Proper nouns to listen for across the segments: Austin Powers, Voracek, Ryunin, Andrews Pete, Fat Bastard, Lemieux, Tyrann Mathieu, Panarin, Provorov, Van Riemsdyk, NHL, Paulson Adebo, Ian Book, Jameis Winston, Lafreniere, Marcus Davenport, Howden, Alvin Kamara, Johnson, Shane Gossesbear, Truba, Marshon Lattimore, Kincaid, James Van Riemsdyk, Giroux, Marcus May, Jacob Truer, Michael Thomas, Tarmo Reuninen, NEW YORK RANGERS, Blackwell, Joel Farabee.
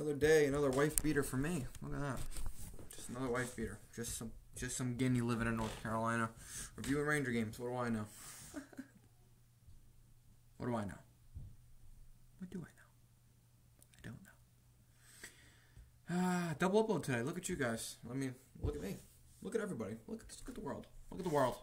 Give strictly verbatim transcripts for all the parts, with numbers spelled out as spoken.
Another day, another wife beater for me. Look at that. Just another wife beater. Just some just some guinea living in North Carolina. Reviewing Ranger games. What do I know? What do I know? What do I know? I don't know. Ah, double upload today. Look at you guys. I mean, look at me. Look at everybody. Look at, look at the world. Look at the world.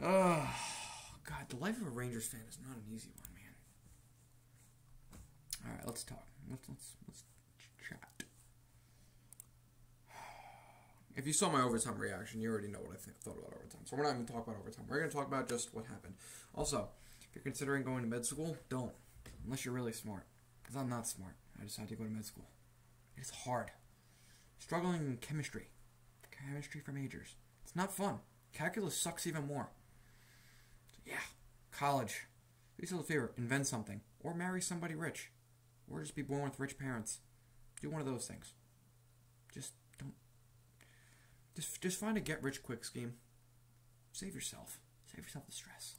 Oh, God, the life of a Rangers fan is not an easy one, man. All right, let's talk. Let's let's let's chat. If you saw my overtime reaction, you already know what I th thought about overtime. So we're not even talking about overtime. We're going to talk about just what happened. Also, if you're considering going to med school, don't. Unless you're really smart. Because I'm not smart. I decided to go to med school. It's hard. Struggling in chemistry. Chemistry for majors. It's not fun. Calculus sucks even more. So yeah. College. Do yourself a favor. Invent something. Or marry somebody rich. Or just be born with rich parents. Do one of those things. Just don't. Just, just find a get-rich-quick scheme. Save yourself. Save yourself the stress.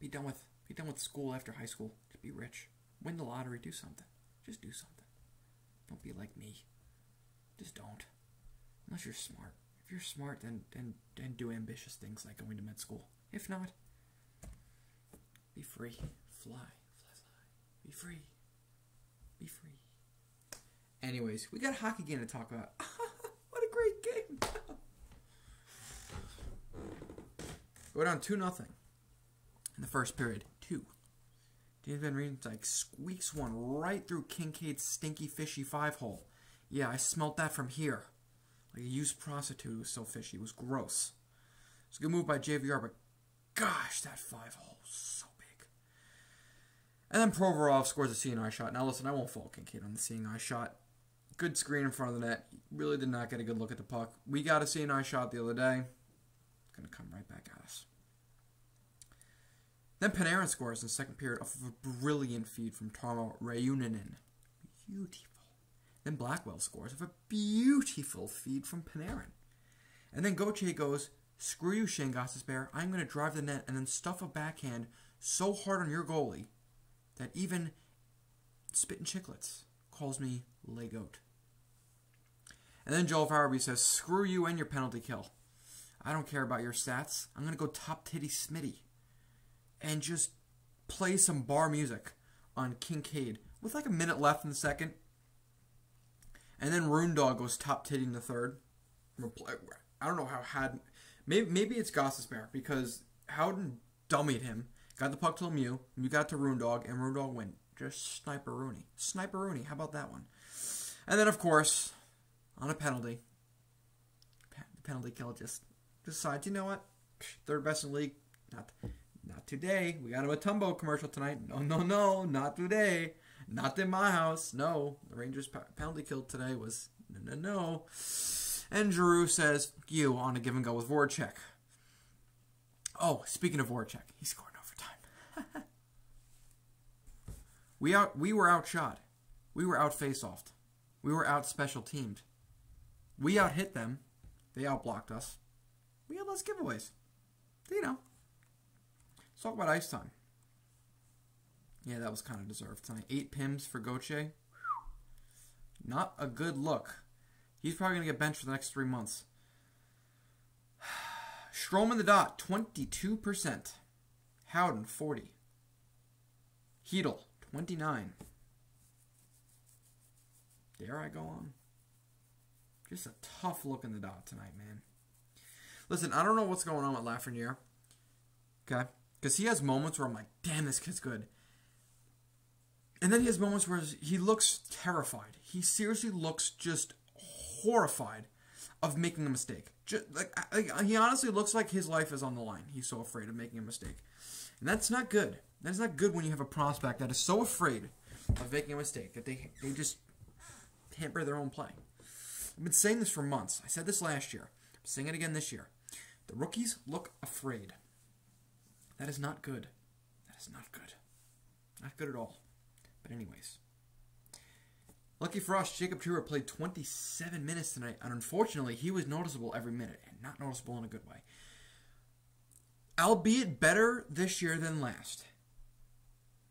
Be done with, be done with school after high school. Just be rich. Win the lottery. Do something. Just do something. Don't be like me. Just don't. Unless you're smart. If you're smart, then, then, then do ambitious things like going to med school. If not, be free. Fly. Fly, fly. Be free. Be free. Anyways, we got hockey game to talk about. What a great game. Go down two nothing in the first period. two. James Van Riemsdyk squeaks one right through Kincaid's stinky, fishy five-hole. Yeah, I smelt that from here. Like a used prostitute who was so fishy. It was gross. It was a good move by J V R, but gosh, that five-hole was so big. And then Provorov scores a C and I shot. Now, listen, I won't fault Kincaid on the C and I shot. Good screen in front of the net. He really did not get a good look at the puck. We got a C and I shot the other day. It's going to come right back at us. Then Panarin scores in the second period off of a brilliant feed from Tarmo Reuninen. Beautiful. Then Blackwell scores off a beautiful feed from Panarin. And then Gauthier goes, screw you, Shane Gossesbear. I'm going to drive the net and then stuff a backhand so hard on your goalie that even Spittin' Chicklets calls me lay goat. And then Joel Farabee says, screw you and your penalty kill. I don't care about your stats. I'm going to go top titty Smitty. And just play some bar music on Kincaid with like a minute left in the second. And then Roondog goes top titty in the third. I don't know how Howden... Maybe, maybe it's Gossesbear because Howden dummied him. Got the puck to Lemieux. Lemieux got to Roondog, and Roondog went. Just Sniper Rooney. Sniper Rooney. How about that one? And then, of course, on a penalty, the penalty kill just decides, you know what? Third best in the league. Not... Not today. We got a Matumbo commercial tonight. No, no, no. Not today. Not in my house. No. The Rangers penalty kill today was no, no, no. And Giroux says, you, on a give and go with Voracek. Oh, speaking of Voracek, he scored in overtime. we, out, we were outshot. We were out-face-offed. We were out-special-teamed. We out-hit them. They out-blocked us. We had less giveaways. You know. Let's talk about ice time. Yeah, that was kind of deserved tonight. Eight pims for Gauthier. Not a good look. He's probably going to get benched for the next three months. Strom in the dot, twenty-two percent. Howden, forty. Hedel, twenty-nine. Dare I go on? Just a tough look in the dot tonight, man. Listen, I don't know what's going on with Lafreniere. Okay? Because he has moments where I'm like, damn, this kid's good. And then he has moments where he looks terrified. He seriously looks just horrified of making a mistake. Just, like, I, he honestly looks like his life is on the line. He's so afraid of making a mistake. And that's not good. That's not good when you have a prospect that is so afraid of making a mistake that they, they just hamper their own play. I've been saying this for months. I said this last year. I'm saying it again this year. The rookies look afraid. That is not good. That is not good. Not good at all. But anyways. Lucky for us, Jacob Truer played twenty-seven minutes tonight, and unfortunately, he was noticeable every minute, and not noticeable in a good way. Albeit better this year than last.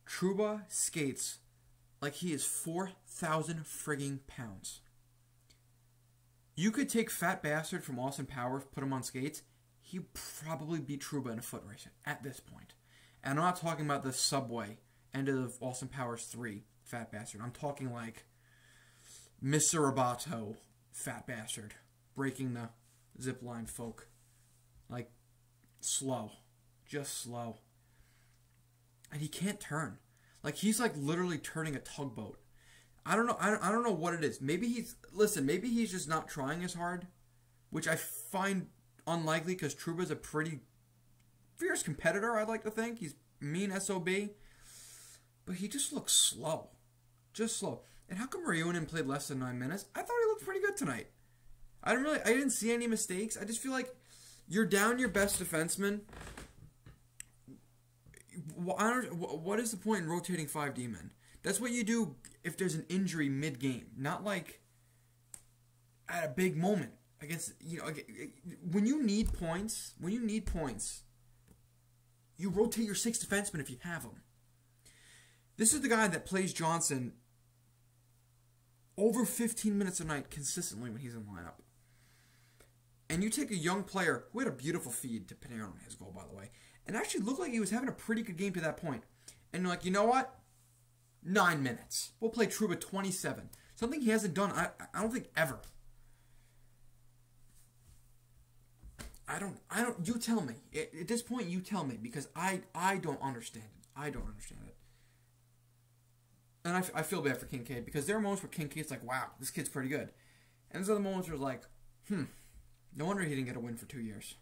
Truba skates like he is four thousand frigging pounds. You could take Fat Bastard from Austin Powers, put him on skates, he'd probably beat Truba in a foot race at this point. And I'm not talking about the subway end of Austin Powers three Fat Bastard. I'm talking like Mister Roboto Fat Bastard breaking the zipline folk. Like, slow. Just slow. And he can't turn. Like, he's like literally turning a tugboat. I don't know. I don't, I don't know what it is. Maybe he's... Listen, maybe he's just not trying as hard, which I find unlikely because Truba's a pretty fierce competitor, I'd like to think. He's mean S O B. But he just looks slow. Just slow. And how come Ryunin played less than nine minutes? I thought he looked pretty good tonight. I didn't really... I didn't see any mistakes. I just feel like you're down your best defenseman. What is the point in rotating five D-men? That's what you do if there's an injury mid-game. Not like at a big moment. Against, you know, when you need points, when you need points, you rotate your six defensemen if you have them. This is the guy that plays Johnson over fifteen minutes a night consistently when he's in the lineup. And you take a young player who had a beautiful feed to Panarin on his goal, by the way, and actually looked like he was having a pretty good game to that point. And you're like, you know what? Nine minutes. We'll play Truba twenty-seven. Something he hasn't done, I, I don't think, ever. I don't, I don't, you tell me. At, at this point, you tell me, because I, I don't understand it. I don't understand it. And I, I feel bad for Kincaid, because there are moments where Kincaid's like, wow, this kid's pretty good. And there's other moments where it's like, hmm, no wonder he didn't get a win for two years.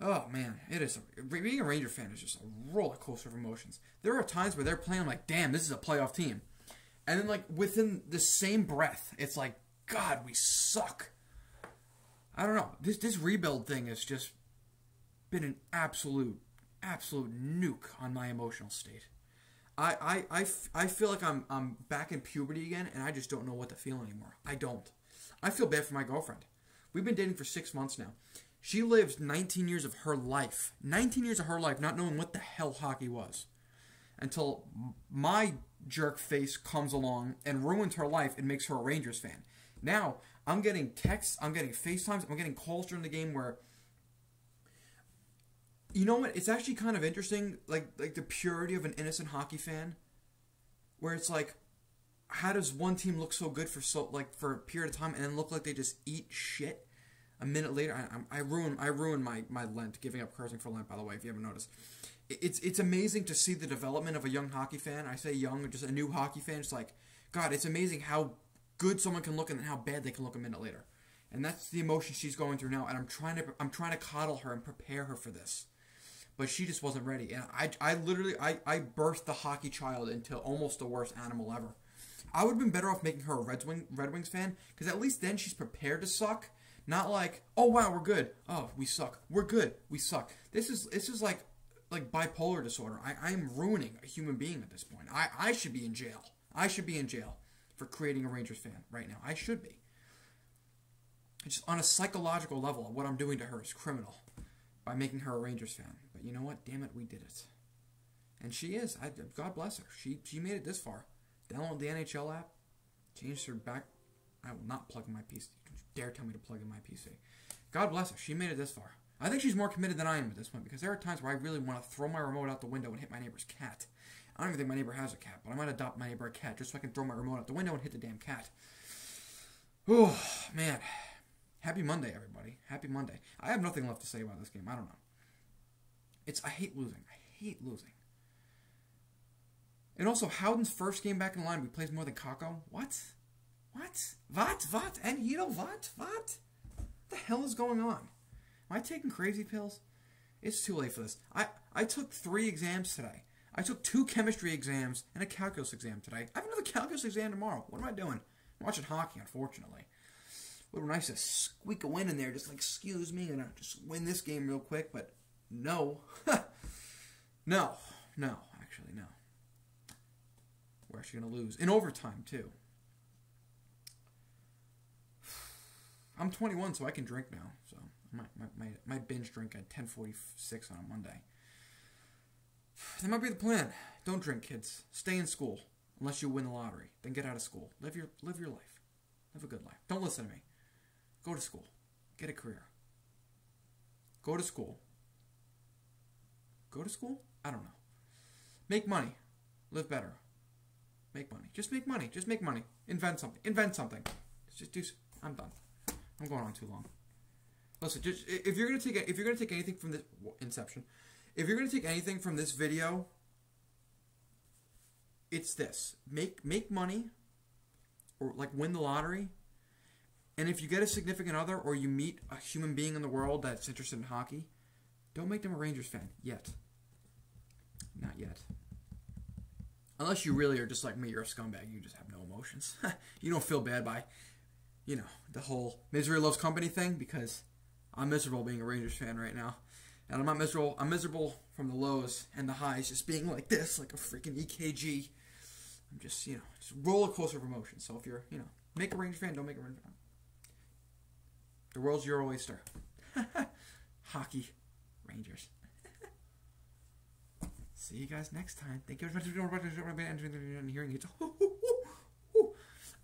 Oh, man, it is. A, being a Ranger fan is just a roller coaster of emotions. There are times where they're playing like, damn, this is a playoff team. And then, like, within the same breath, it's like, God, we suck. I don't know. This this rebuild thing has just been an absolute, absolute nuke on my emotional state. I, I, I, I feel like I'm, I'm back in puberty again, and I just don't know what to feel anymore. I don't. I feel bad for my girlfriend. We've been dating for six months now. She lives nineteen years of her life. nineteen years of her life not knowing what the hell hockey was. Until my jerk face comes along and ruins her life and makes her a Rangers fan. Now, I'm getting texts, I'm getting FaceTimes, I'm getting calls during the game where... You know what? It's actually kind of interesting, like like the purity of an innocent hockey fan. Where it's like, how does one team look so good for so like for a period of time and then look like they just eat shit? A minute later, I, I ruin I ruin my, my Lent, giving up cursing for Lent, by the way, if you haven't noticed. It's it's amazing to see the development of a young hockey fan. I say young, just a new hockey fan. It's like, God, it's amazing how good someone can look and how bad they can look a minute later. And that's the emotion she's going through now. And I'm trying to I'm trying to coddle her and prepare her for this, but she just wasn't ready. And I I literally I I birthed the hockey child into almost the worst animal ever. I would have been better off making her a Red Wing Red Wings fan, because at least then she's prepared to suck. Not like, oh wow, we're good. Oh, we suck. We're good. We suck. This is this is like like bipolar disorder. I, I am ruining a human being at this point. I, I should be in jail. I should be in jail for creating a Rangers fan right now. I should be. It's just on a psychological level, what I'm doing to her is criminal by making her a Rangers fan. But you know what? Damn it, we did it. And she is. I, God bless her. She she made it this far. Download the N H L app. Changed her back. I will not plug in my P C. Dare tell me to plug in my P C. God bless her. She made it this far. I think she's more committed than I am at this point, because there are times where I really want to throw my remote out the window and hit my neighbor's cat. I don't even think my neighbor has a cat, but I might adopt my neighbor a cat just so I can throw my remote out the window and hit the damn cat. Oh, man. Happy Monday, everybody. Happy Monday. I have nothing left to say about this game. I don't know. It's I hate losing. I hate losing. And also, Howden's first game back in the line, we plays more than Kakko. What? What? What? What? And you know what? What? What the hell is going on? Am I taking crazy pills? It's too late for this. I, I took three exams today. I took two chemistry exams and a calculus exam today. I have another calculus exam tomorrow. What am I doing? I'm watching hockey, unfortunately. It would be nice to squeak a win in there. Just like, excuse me, I'm going to just win this game real quick. But no. no. No. Actually, no. We're actually going to lose. In overtime, too. I'm twenty-one, so I can drink now. So my my, my, my binge drink at ten forty-six on a Monday. That might be the plan. Don't drink, kids. Stay in school. Unless you win the lottery. Then get out of school. Live your, live your life. Live a good life. Don't listen to me. Go to school. Get a career. Go to school. Go to school? I don't know. Make money. Live better. Make money. Just make money. Just make money. Invent something. Invent something. Just do. I'm done. I'm going on too long. Listen, just, if you're gonna take if you're gonna take anything from this Inception, if you're gonna take anything from this video, it's this: make make money, or like win the lottery. And if you get a significant other or you meet a human being in the world that's interested in hockey, don't make them a Rangers fan yet. Not yet. Unless you really are just like me, you're a scumbag. You just have no emotions. You don't feel bad by, you know, the whole misery loves company thing, because I'm miserable being a Rangers fan right now. And I'm not miserable. I'm miserable from the lows and the highs, just being like this, like a freaking E K G. I'm just, you know, just roller coaster of emotions. So if you're, you know, make a Rangers fan, don't make a Rangers fan. The world's your oyster. Hockey Rangers. See you guys next time. Thank you very much for hearing it.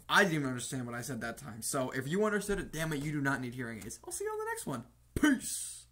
I didn't even understand what I said that time. So if you understood it, damn it, you do not need hearing aids. I'll see you on the next one. Peace.